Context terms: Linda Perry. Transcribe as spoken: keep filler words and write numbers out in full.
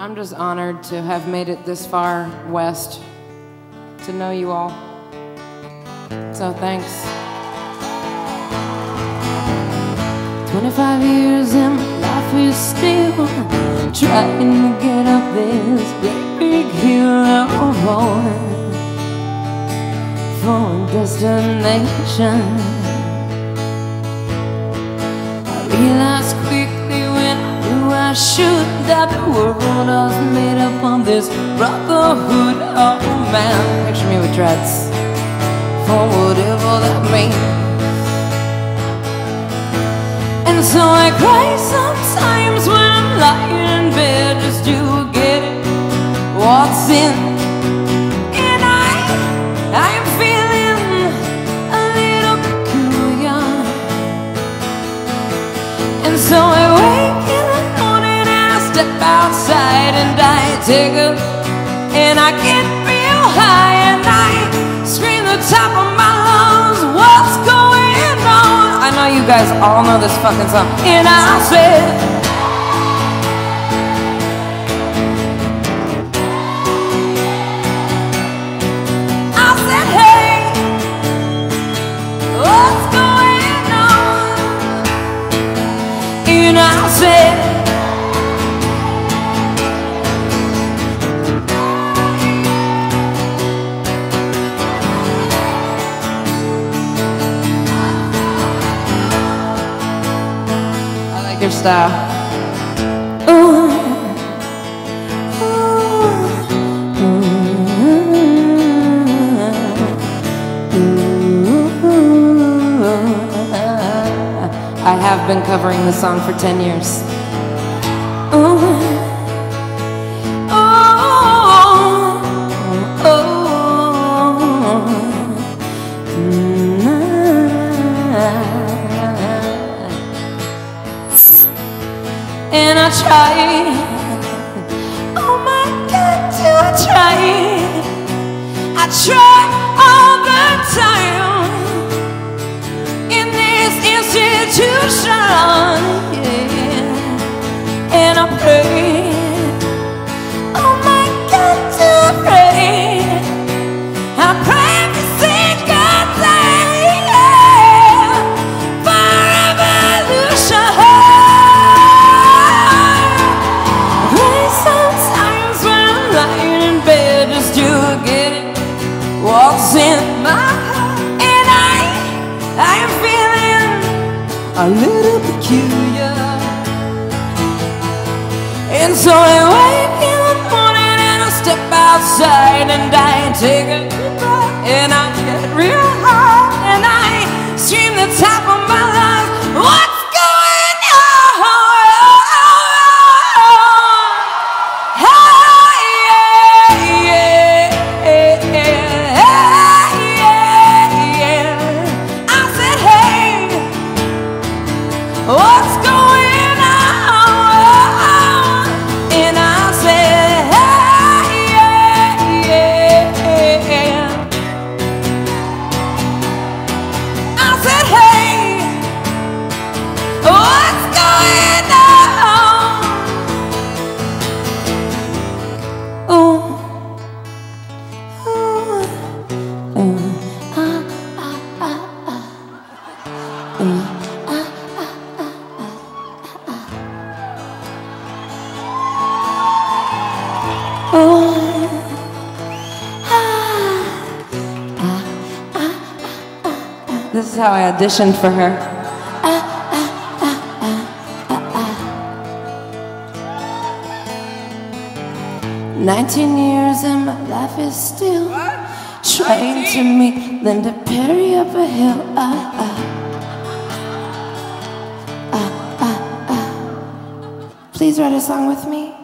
I'm just honored to have made it this far west to know you all. So thanks. twenty-five years and my life is still trying to get up this big hill I'm on for a destination. I realized quickly when I knew I should that the world was made up on this brotherhood of man. Picture me with dreads for whatever that means. And so I cry sometimes when I'm lying in bed just to get it. What's in? So I wake in the morning and I step outside and I take a and I get real high and I scream the top of my lungs, what's going on? I know you guys all know this fucking song. And I said, I said, hey, what's going on? And I said, I like your style. Ooh. Ooh. Ooh. Ooh. I have been covering the song for ten years. Oh, oh, oh. And I try, oh my God, do I try? I try all the time in this institution. In my heart, and I, I am feeling a little peculiar. And so I wake in the morning and I step outside and I take a deep breath and I get real high and I scream the top of my lungs, what's going on? Hey, yeah, yeah, yeah. What's going on? And I said, hey, yeah, yeah, yeah. I said, hey, what's going on? Oh, oh, oh, ah, ah, ah, ah. This is how I auditioned for her. Ah, ah, ah, ah, ah, ah. nineteen years and my life is still what? Trying to meet Linda Perry up a hill. Ah, ah. Ah, ah, ah. Please write a song with me.